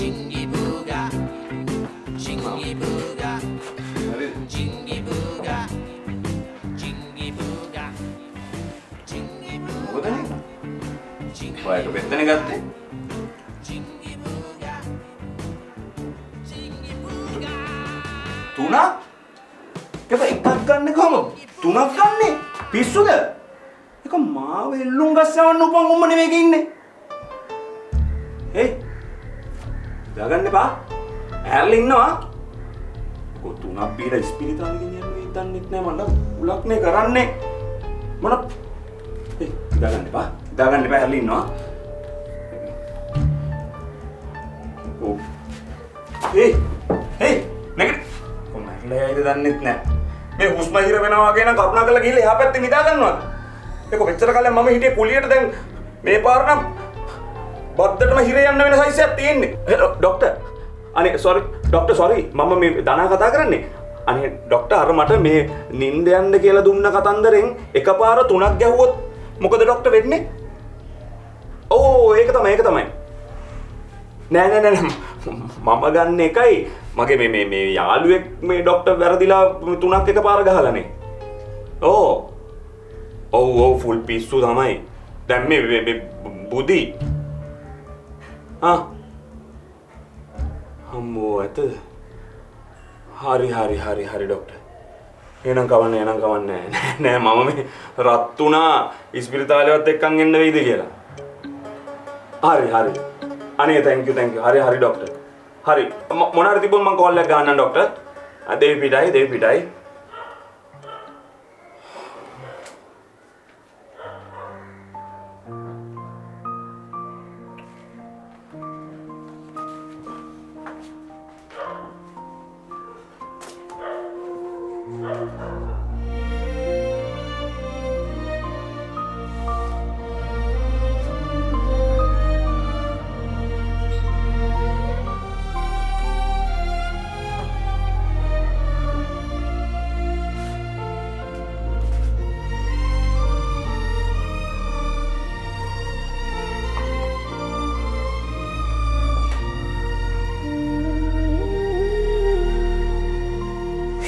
Jingy booga, jingy booga, jingy booga, jingy booga, jingy booga, jingy booga, jingy booga, jingy booga. Tuna? Kya ekak ganne komo? Tuna ganne? Pissuda? Ekko maawe lunga savannu pang umma nemeke inne. Hey. Daganne ba? Erling na? Ko tuna pira spiritual ke niyan mein tan itne mana ulak ne karanne. Mana? Hey, daganne ba? Daganne ba Erling na? Oh. Hey, hey, nagat. Ko matle aide tan itne. Me usma hira benawa gena karuna kala gihilla eha patte nida gannawa. Eko pechchara kala mama hitiye kuliyata den me parana බද්දටම හිරේ යන්න වෙන සයිසයක් තියෙන්නේ doctor අනේ sorry doctor sorry මම මේ ධනා කතා කරන්නේ අනේ ડોක්ටර් අර මට මේ නිින්ද යන්න කියලා දුන්න කතන්දරෙන් එකපාර තුනක් ගැහුවොත් මොකද ડોක්ටර් වෙන්නේ ඕ ඒක තමයි නෑ මම ගන්න එකයි මගේ මේ යාළුවෙක් මේ ડોක්ටර් වැරදිලා තුනක් එකපාර ගහලානේ ඕ ෆුල් පිස්සු තමයි දැන් මේ බුදි Ah, ambo, itu hari dokter. Enang kawan, neh mama me ratu na spiritual lewat dekang ini beri dia lah. Hari, ane thank you, hari dokter, hari. Mona hari pun mang call lagi anak dokter, Dewi pidai.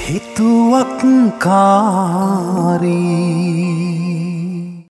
Hithuwakkari